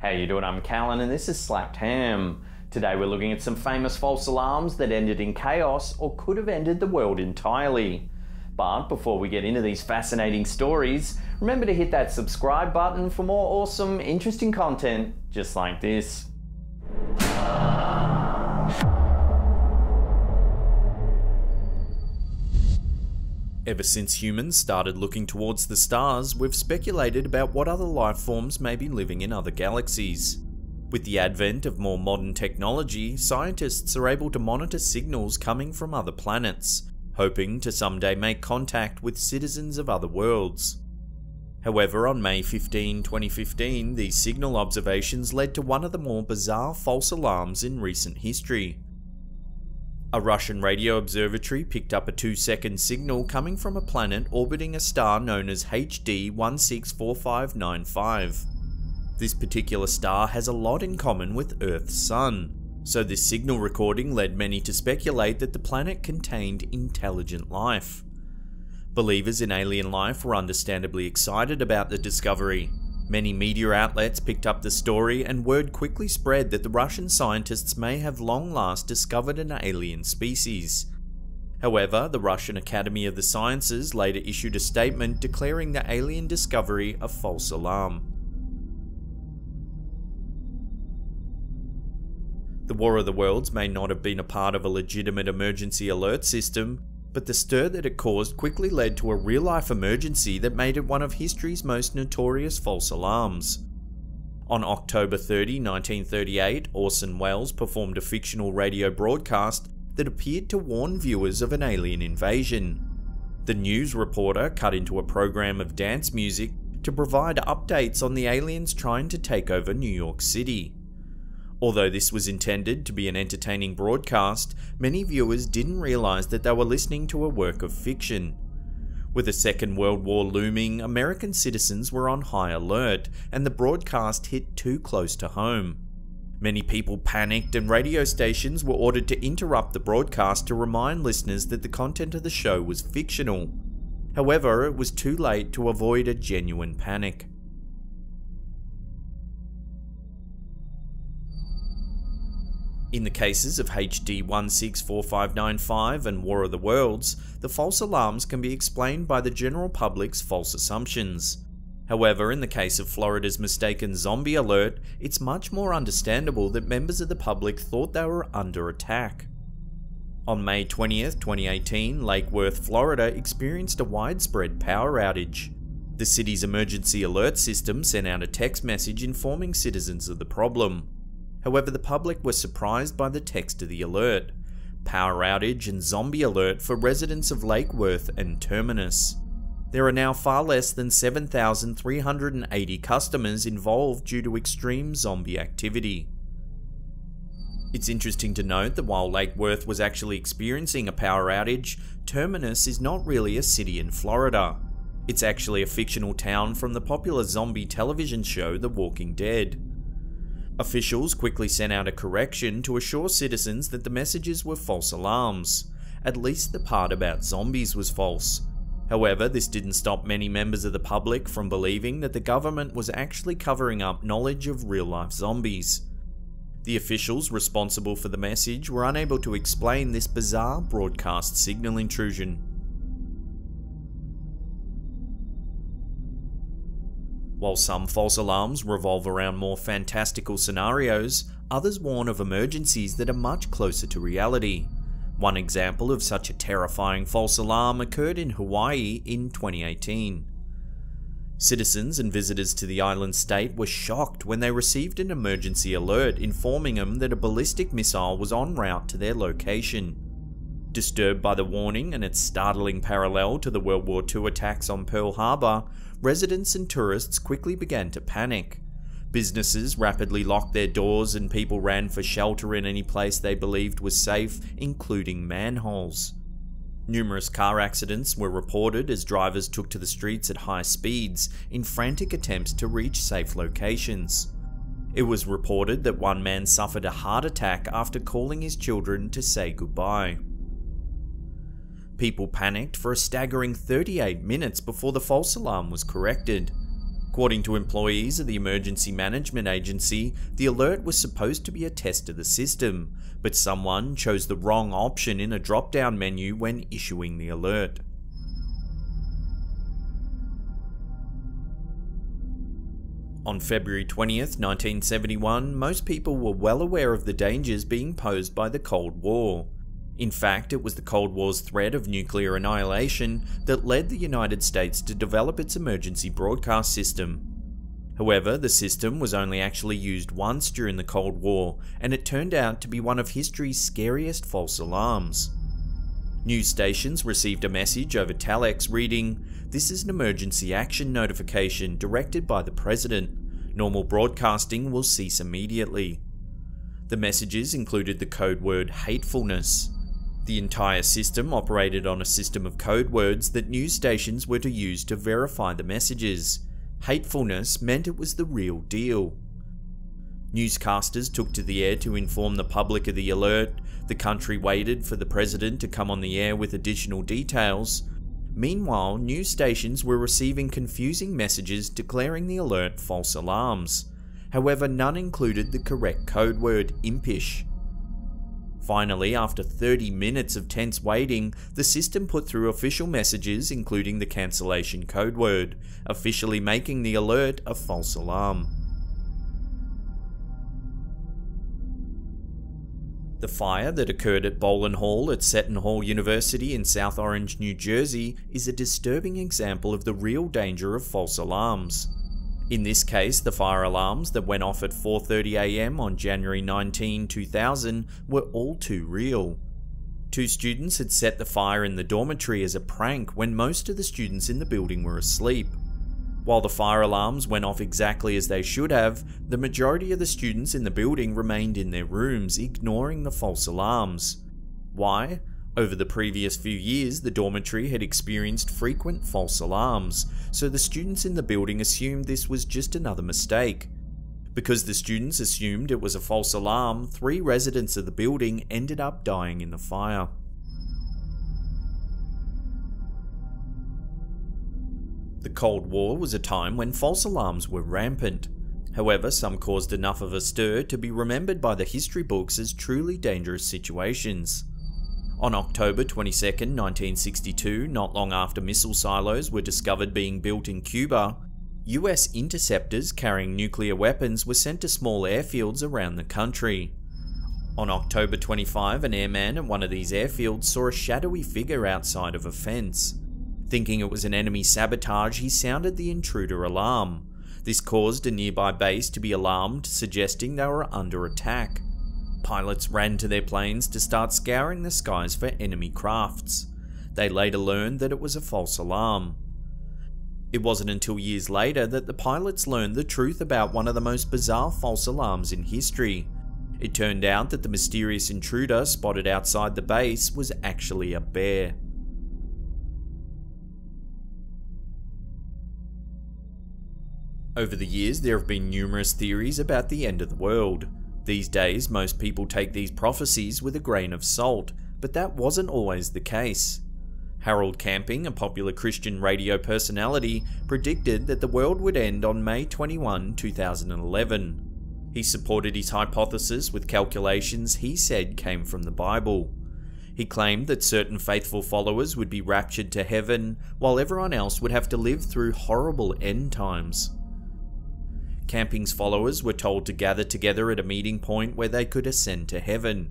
How you doing? I'm Callan and this is Slapped Ham. Today we're looking at some famous false alarms that ended in chaos or could have ended the world entirely. But before we get into these fascinating stories, remember to hit that subscribe button for more awesome, interesting content just like this. Ever since humans started looking towards the stars, we've speculated about what other life forms may be living in other galaxies. With the advent of more modern technology, scientists are able to monitor signals coming from other planets, hoping to someday make contact with citizens of other worlds. However, on May 15, 2015, these signal observations led to one of the more bizarre false alarms in recent history. A Russian radio observatory picked up a 2-second signal coming from a planet orbiting a star known as HD 164595. This particular star has a lot in common with Earth's sun, so this signal recording led many to speculate that the planet contained intelligent life. Believers in alien life were understandably excited about the discovery. Many media outlets picked up the story, and word quickly spread that the Russian scientists may have long last discovered an alien species. However, the Russian Academy of the Sciences later issued a statement declaring the alien discovery a false alarm. The War of the Worlds may not have been a part of a legitimate emergency alert system, but the stir that it caused quickly led to a real-life emergency that made it one of history's most notorious false alarms. On October 30, 1938, Orson Welles performed a fictional radio broadcast that appeared to warn viewers of an alien invasion. The news reporter cut into a program of dance music to provide updates on the aliens trying to take over New York City. Although this was intended to be an entertaining broadcast, many viewers didn't realise that they were listening to a work of fiction. With the Second World War looming, American citizens were on high alert, and the broadcast hit too close to home. Many people panicked, and radio stations were ordered to interrupt the broadcast to remind listeners that the content of the show was fictional. However, it was too late to avoid a genuine panic. In the cases of HD 164595 and War of the Worlds, the false alarms can be explained by the general public's false assumptions. However, in the case of Florida's mistaken zombie alert, it's much more understandable that members of the public thought they were under attack. On May 20th, 2018, Lake Worth, Florida experienced a widespread power outage. The city's emergency alert system sent out a text message informing citizens of the problem. However, the public were surprised by the text of the alert: power outage and zombie alert for residents of Lake Worth and Terminus. There are now far less than 7,380 customers involved due to extreme zombie activity. It's interesting to note that while Lake Worth was actually experiencing a power outage, Terminus is not really a city in Florida. It's actually a fictional town from the popular zombie television show The Walking Dead. Officials quickly sent out a correction to assure citizens that the messages were false alarms. At least the part about zombies was false. However, this didn't stop many members of the public from believing that the government was actually covering up knowledge of real-life zombies. The officials responsible for the message were unable to explain this bizarre broadcast signal intrusion. While some false alarms revolve around more fantastical scenarios, others warn of emergencies that are much closer to reality. One example of such a terrifying false alarm occurred in Hawaii in 2018. Citizens and visitors to the island state were shocked when they received an emergency alert informing them that a ballistic missile was en route to their location. Disturbed by the warning and its startling parallel to the World War II attacks on Pearl Harbor, residents and tourists quickly began to panic. Businesses rapidly locked their doors and people ran for shelter in any place they believed was safe, including manholes. Numerous car accidents were reported as drivers took to the streets at high speeds in frantic attempts to reach safe locations. It was reported that one man suffered a heart attack after calling his children to say goodbye. People panicked for a staggering 38 minutes before the false alarm was corrected. According to employees of the Emergency Management Agency, the alert was supposed to be a test of the system, but someone chose the wrong option in a drop-down menu when issuing the alert. On February 20th, 1971, most people were well aware of the dangers being posed by the Cold War. In fact, it was the Cold War's threat of nuclear annihilation that led the United States to develop its emergency broadcast system. However, the system was only actually used once during the Cold War, and it turned out to be one of history's scariest false alarms. News stations received a message over telex reading, "This is an emergency action notification directed by the President. Normal broadcasting will cease immediately." The messages included the code word hatefulness. The entire system operated on a system of code words that news stations were to use to verify the messages. Hatefulness meant it was the real deal. Newscasters took to the air to inform the public of the alert. The country waited for the president to come on the air with additional details. Meanwhile, news stations were receiving confusing messages declaring the alert false alarms. However, none included the correct code word, impish. Finally, after 30 minutes of tense waiting, the system put through official messages including the cancellation code word, officially making the alert a false alarm. The fire that occurred at Boland Hall at Seton Hall University in South Orange, New Jersey, is a disturbing example of the real danger of false alarms. In this case, the fire alarms that went off at 4:30 a.m. on January 19, 2000 were all too real. Two students had set the fire in the dormitory as a prank when most of the students in the building were asleep. While the fire alarms went off exactly as they should have, the majority of the students in the building remained in their rooms, ignoring the false alarms. Why? Over the previous few years, the dormitory had experienced frequent false alarms, so the students in the building assumed this was just another mistake. Because the students assumed it was a false alarm, 3 residents of the building ended up dying in the fire. The Cold War was a time when false alarms were rampant. However, some caused enough of a stir to be remembered by the history books as truly dangerous situations. On October 22, 1962, not long after missile silos were discovered being built in Cuba, US interceptors carrying nuclear weapons were sent to small airfields around the country. On October 25, an airman at one of these airfields saw a shadowy figure outside of a fence. Thinking it was an enemy sabotage, he sounded the intruder alarm. This caused a nearby base to be alarmed, suggesting they were under attack. Pilots ran to their planes to start scouring the skies for enemy crafts. They later learned that it was a false alarm. It wasn't until years later that the pilots learned the truth about one of the most bizarre false alarms in history. It turned out that the mysterious intruder spotted outside the base was actually a bear. Over the years, there have been numerous theories about the end of the world. These days, most people take these prophecies with a grain of salt, but that wasn't always the case. Harold Camping, a popular Christian radio personality, predicted that the world would end on May 21, 2011. He supported his hypothesis with calculations he said came from the Bible. He claimed that certain faithful followers would be raptured to heaven, while everyone else would have to live through horrible end times. Camping's followers were told to gather together at a meeting point where they could ascend to heaven.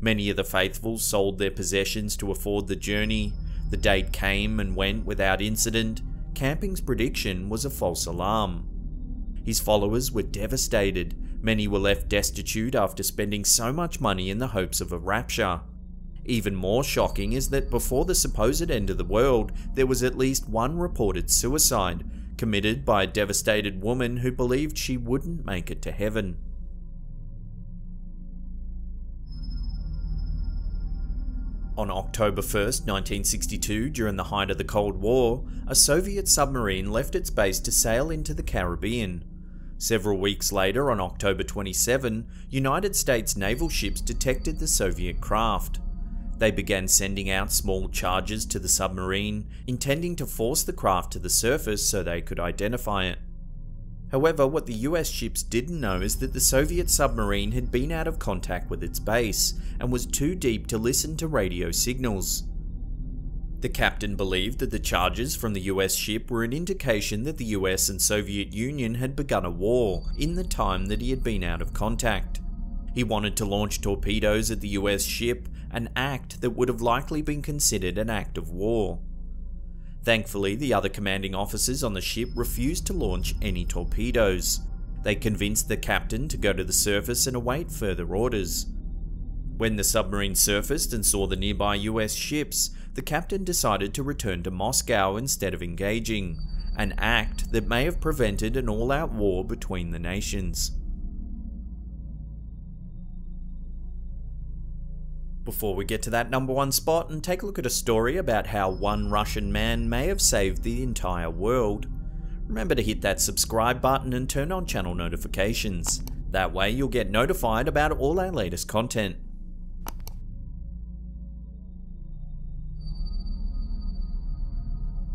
Many of the faithful sold their possessions to afford the journey. The date came and went without incident. Camping's prediction was a false alarm. His followers were devastated. Many were left destitute after spending so much money in the hopes of a rapture. Even more shocking is that before the supposed end of the world, there was at least one reported suicide, committed by a devastated woman who believed she wouldn't make it to heaven. On October 1st, 1962, during the height of the Cold War, a Soviet submarine left its base to sail into the Caribbean. Several weeks later, on October 27, United States naval ships detected the Soviet craft. They began sending out small charges to the submarine, intending to force the craft to the surface so they could identify it. However, what the US ships didn't know is that the Soviet submarine had been out of contact with its base and was too deep to listen to radio signals. The captain believed that the charges from the US ship were an indication that the US and Soviet Union had begun a war in the time that he had been out of contact. He wanted to launch torpedoes at the US ship, an act that would have likely been considered an act of war. Thankfully, the other commanding officers on the ship refused to launch any torpedoes. They convinced the captain to go to the surface and await further orders. When the submarine surfaced and saw the nearby US ships, the captain decided to return to Moscow instead of engaging, an act that may have prevented an all-out war between the nations. Before we get to that #1 spot and take a look at a story about how one Russian man may have saved the entire world, remember to hit that subscribe button and turn on channel notifications. That way you'll get notified about all our latest content.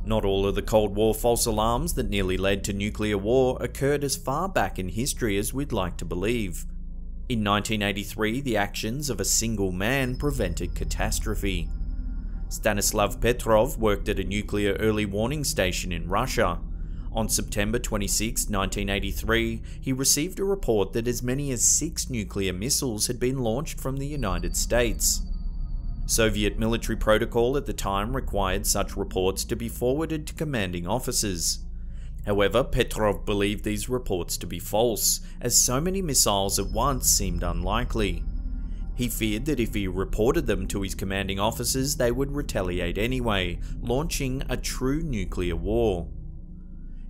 Not all of the Cold War false alarms that nearly led to nuclear war occurred as far back in history as we'd like to believe. In 1983, the actions of a single man prevented catastrophe. Stanislav Petrov worked at a nuclear early warning station in Russia. On September 26, 1983, he received a report that as many as 6 nuclear missiles had been launched from the United States. Soviet military protocol at the time required such reports to be forwarded to commanding officers. However, Petrov believed these reports to be false, as so many missiles at once seemed unlikely. He feared that if he reported them to his commanding officers, they would retaliate anyway, launching a true nuclear war.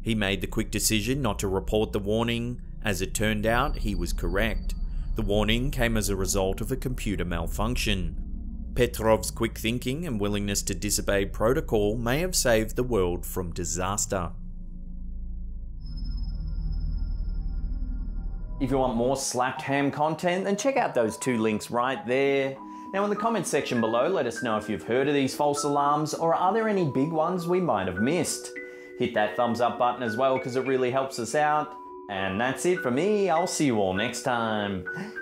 He made the quick decision not to report the warning. As it turned out, he was correct. The warning came as a result of a computer malfunction. Petrov's quick thinking and willingness to disobey protocol may have saved the world from disaster. If you want more Slapped Ham content, then check out those 2 links right there. Now in the comments section below, let us know if you've heard of these false alarms, or are there any big ones we might have missed? Hit that thumbs up button as well, because it really helps us out. And that's it for me. I'll see you all next time.